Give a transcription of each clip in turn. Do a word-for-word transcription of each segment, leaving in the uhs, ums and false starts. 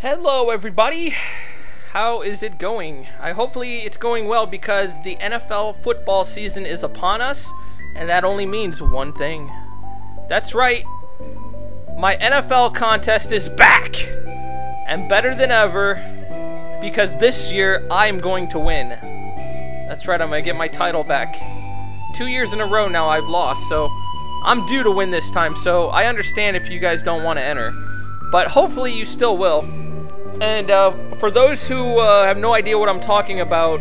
Hello everybody, how is it going? I hopefully it's going well because the N F L football season is upon us, and that only means one thing. That's right, my N F L contest is back and better than ever, because this year I'm going to win. That's right, I'm gonna get my title back. Two years in a row now I've lost, so I'm due to win this time, so I understand if you guys don't want to enter, but hopefully you still will. And uh, for those who uh, have no idea what I'm talking about,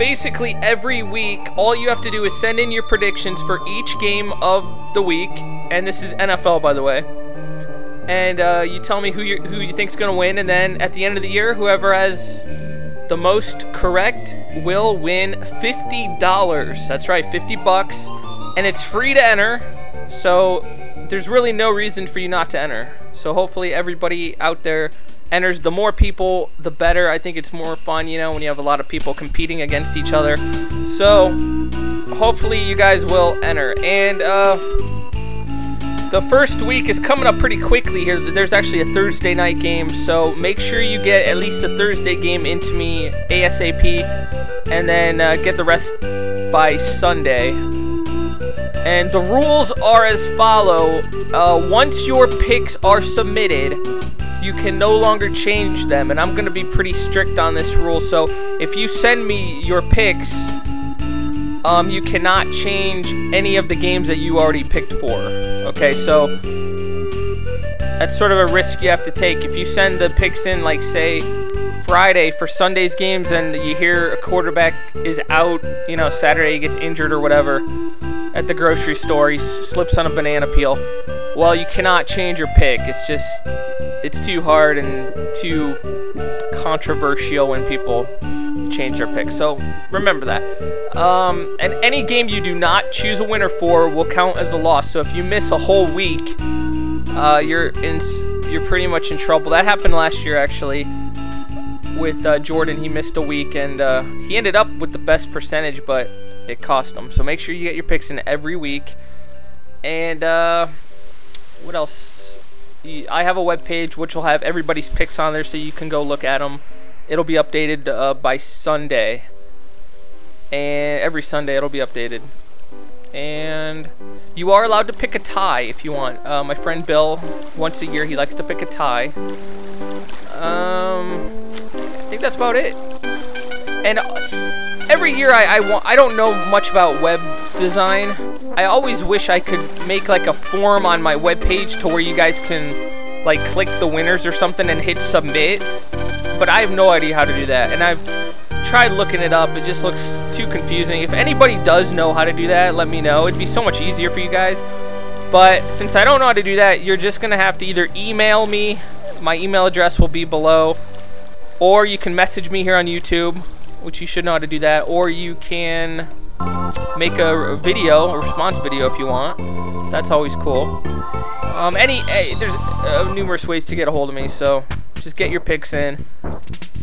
basically every week all you have to do is send in your predictions for each game of the week, and this is N F L by the way, and uh, you tell me who, you're, who you think's gonna win, and then at the end of the year whoever has the most correct will win fifty dollars. That's right, fifty bucks, and it's free to enter, so there's really no reason for you not to enter. So hopefully everybody out there enters. The more people, the better. I think it's more fun, you know, when you have a lot of people competing against each other. So hopefully you guys will enter. And uh, the first week is coming up pretty quickly here. There's actually a Thursday night game, so make sure you get at least a Thursday game into me ASAP, and then uh, get the rest by Sunday. And the rules are as follow. Uh, once your picks are submitted, you can no longer change them. And I'm going to be pretty strict on this rule. So if you send me your picks, um, you cannot change any of the games that you already picked for. Okay, so that's sort of a risk you have to take. If you send the picks in, like, say, Friday for Sunday's games, and you hear a quarterback is out, you know, Saturday he gets injured or whatever, at the grocery store he slips on a banana peel, well, you cannot change your pick. It's just, it's too hard and too controversial when people change their pick, so remember that. Um, and any game you do not choose a winner for will count as a loss, so if you miss a whole week, uh, you're in, you're pretty much in trouble. That happened last year actually with uh, Jordan. He missed a week, and uh, he ended up with the best percentage, but it cost them. So make sure you get your picks in every week. And uh, what else? I have a webpage which will have everybody's picks on there, so you can go look at them. It'll be updated uh, by Sunday, and every Sunday it'll be updated. And you are allowed to pick a tie if you want. Uh, my friend Bill, once a year, he likes to pick a tie. Um, I think that's about it. And every year I, I, want, I don't know much about web design. I always wish I could make like a form on my webpage to where you guys can like click the winners or something and hit submit, but I have no idea how to do that, and I've tried looking it up. It just looks too confusing. If anybody does know how to do that, let me know. It'd be so much easier for you guys, but since I don't know how to do that, you're just gonna have to either email me. My email address will be below, or you can message me here on YouTube, which you should know how to do that, or you can make a video, a response video if you want. That's always cool. Um, any, hey, there's uh, numerous ways to get a hold of me, so just get your picks in.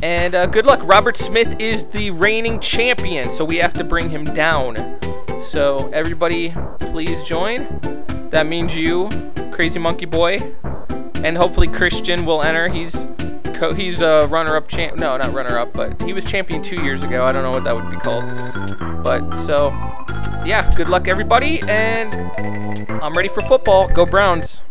And uh, good luck. Robert Smith is the reigning champion, so we have to bring him down. So everybody, please join. That means you, Crazy Monkey Boy, and hopefully Christian will enter. He's He's a runner-up champ. No, not runner-up, but he was champion two years ago. I don't know what that would be called. But, so, yeah, good luck, everybody, and I'm ready for football. Go Browns.